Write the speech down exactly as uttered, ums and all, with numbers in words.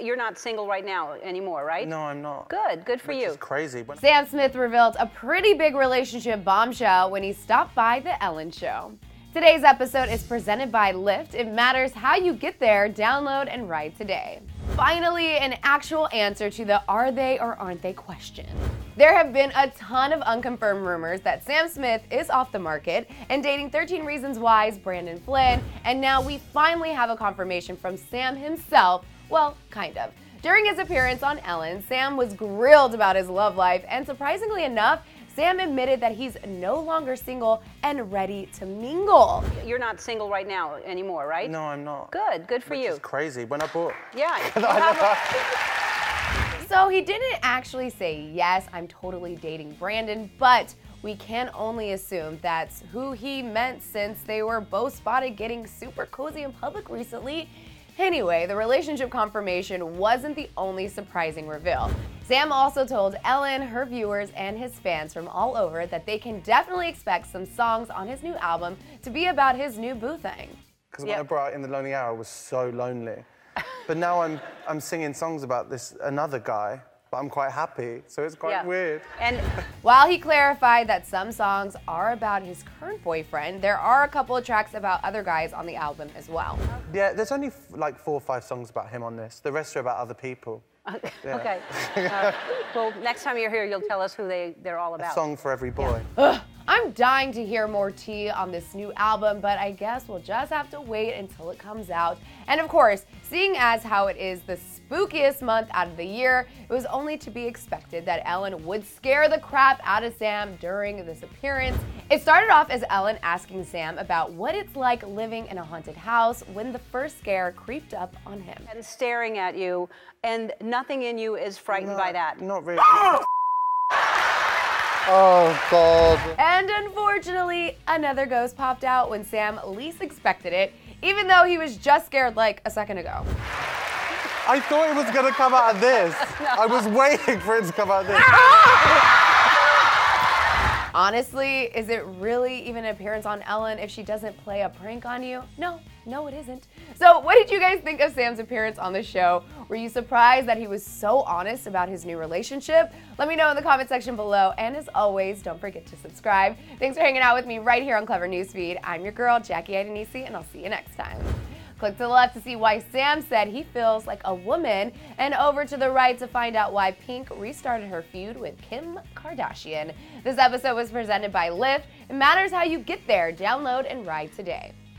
You're not single right now anymore, right? No, I'm not. Good, good for you. Which is crazy. But Sam Smith revealed a pretty big relationship bombshell when he stopped by The Ellen Show. Today's episode is presented by Lyft. It matters how you get there. Download and ride today. Finally, an actual answer to the are they or aren't they question. There have been a ton of unconfirmed rumors that Sam Smith is off the market and dating thirteen Reasons Why's Brandon Flynn, and now we finally have a confirmation from Sam himself. Well, kind of. During his appearance on Ellen, Sam was grilled about his love life, and surprisingly enough, Sam admitted that he's no longer single and ready to mingle. You're not single right now anymore, right? No, I'm not. Good, good for Which you. Which is crazy. When I bought... Yeah. I so he didn't actually say, yes, I'm totally dating Brandon, but we can only assume that's who he meant since they were both spotted getting super cozy in public recently. Anyway, the relationship confirmation wasn't the only surprising reveal. Sam also told Ellen, her viewers, and his fans from all over that they can definitely expect some songs on his new album to be about his new boo thing. Because yep. When I brought in The Lonely Hour, I was so lonely. But now I'm, I'm singing songs about this another guy, but I'm quite happy, so it's quite yeah. weird. And while he clarified that some songs are about his current boyfriend, there are a couple of tracks about other guys on the album as well. Yeah, there's only like four or five songs about him on this. The rest are about other people. Okay. Yeah. okay. Uh, well, next time you're here, you'll tell us who they, they're all about. A song for every boy. Yeah. Ugh, I'm dying to hear more tea on this new album, but I guess we'll just have to wait until it comes out. And of course, seeing as how it is the spookiest month out of the year, it was only to be expected that Ellen would scare the crap out of Sam during this appearance. It started off as Ellen asking Sam about what it's like living in a haunted house when the first scare creeped up on him. And staring at you, and nothing in you is frightened no, by that. Not really. Oh! Oh, God. And unfortunately, another ghost popped out when Sam least expected it, even though he was just scared like a second ago. I thought it was gonna come out of this. No. I was waiting for it to come out of this. Honestly, is it really even an appearance on Ellen if she doesn't play a prank on you? No, no it isn't. So what did you guys think of Sam's appearance on the show? Were you surprised that he was so honest about his new relationship? Let me know in the comment section below, and as always, don't forget to subscribe. Thanks for hanging out with me right here on Clevver Newsfeed. I'm your girl, Jackie Adonisi, and I'll see you next time. Click to the left to see why Sam said he feels like a woman, and over to the right to find out why Pink restarted her feud with Kim Kardashian. This episode was presented by Lyft. It matters how you get there. Download and ride today.